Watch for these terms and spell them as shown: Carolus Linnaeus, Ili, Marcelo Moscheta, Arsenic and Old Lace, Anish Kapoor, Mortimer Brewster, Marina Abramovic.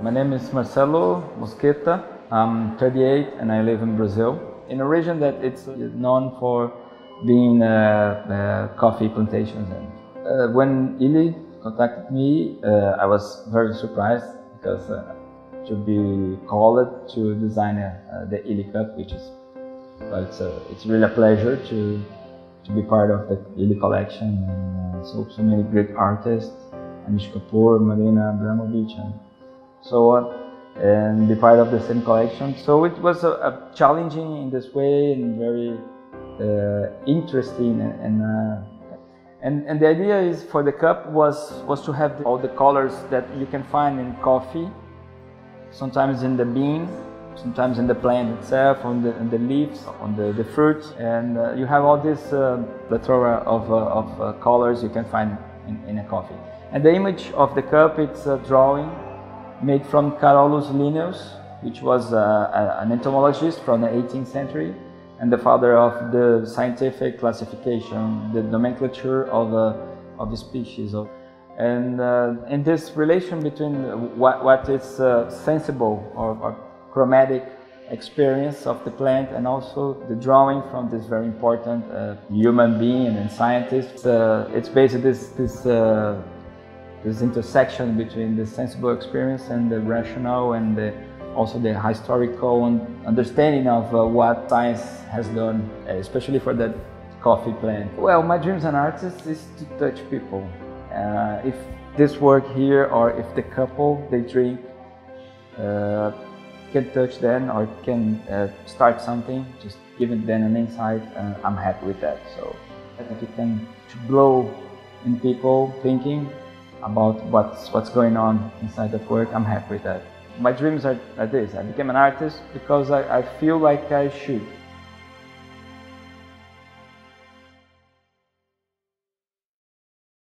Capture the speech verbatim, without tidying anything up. My name is Marcelo Moscheta. I'm thirty-eight and I live in Brazil, in a region that it's known for being uh, uh, coffee plantations. And uh, when Ili contacted me, uh, I was very surprised because uh, to be called to design uh, the Ili Cup, which is well, it's, a, it's really a pleasure to to be part of the Ili collection. And uh, so so many great artists, Anish Kapoor, Marina Abramovic. And, so on, and be part of the same collection. So it was a, a challenging in this way and very uh, interesting, and and, uh, and and the idea is for the cup was was to have all the colors that you can find in coffee, sometimes in the bean, sometimes in the plant itself, on the, on the leaves, on the, the fruit, and uh, you have all this uh, plethora of, uh, of uh, colors you can find in, in a coffee. And the image of the cup, it's a drawing made from Carolus Linnaeus, which was uh, an entomologist from the eighteenth century and the father of the scientific classification, the nomenclature of, uh, of the species. Of, and uh, in this relation between what, what is uh, sensible or, or chromatic experience of the plant and also the drawing from this very important uh, human being and scientist, uh, it's basically this, this uh, this intersection between the sensible experience and the rational, and the, also the historical understanding of uh, what science has done, especially for that coffee plant. Well, my dreams as an artist is to touch people. Uh, if this work here, or if the couple they drink uh, can touch them, or can uh, start something, just giving them an insight, and I'm happy with that. So I think it can blow in people thinking about what's, what's going on inside that work. I'm happy with that. My dreams are, are this. I became an artist because I, I feel like I should.